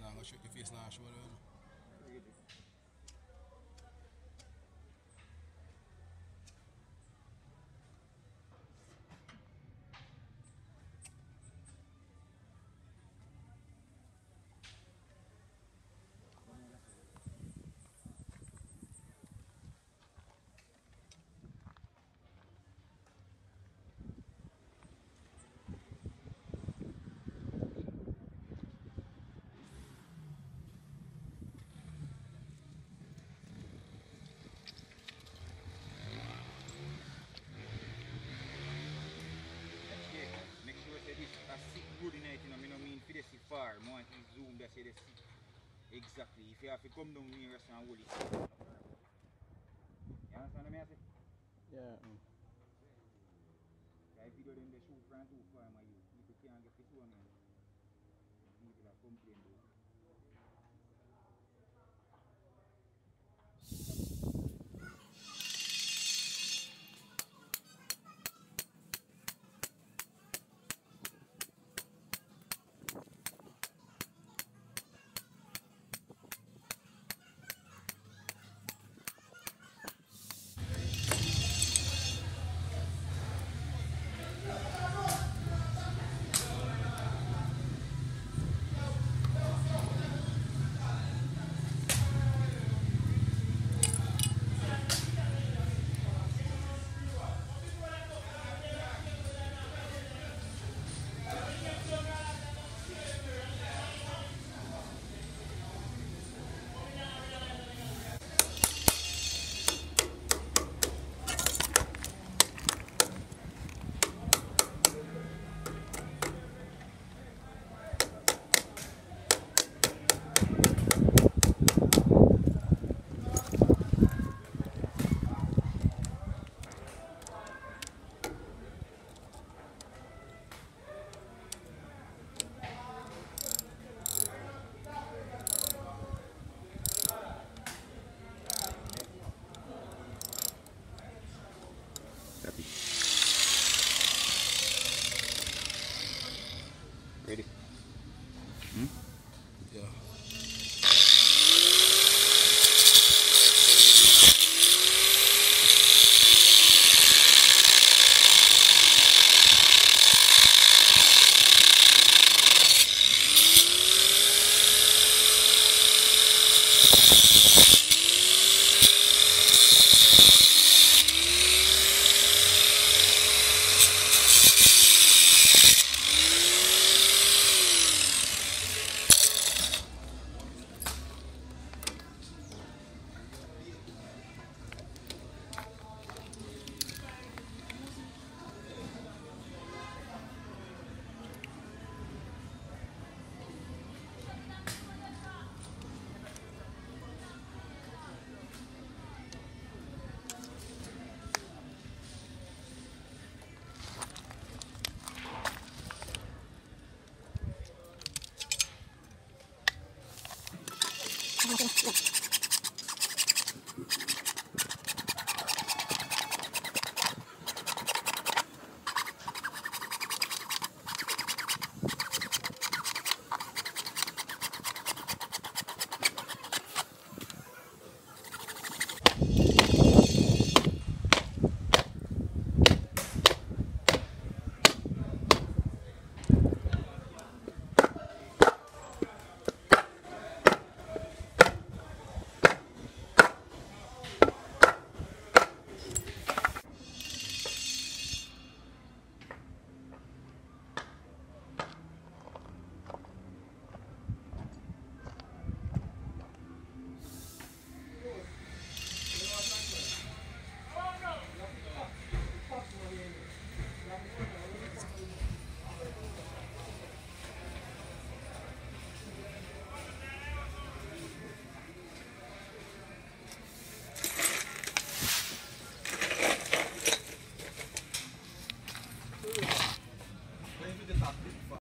Your face not showing up. If you see far, more if you zoom, that's it. Exactly. If you have to come down near us and hold it. You understand what I say? Yeah. If you go in the shoe front too far, you can't get this one. People are complaining.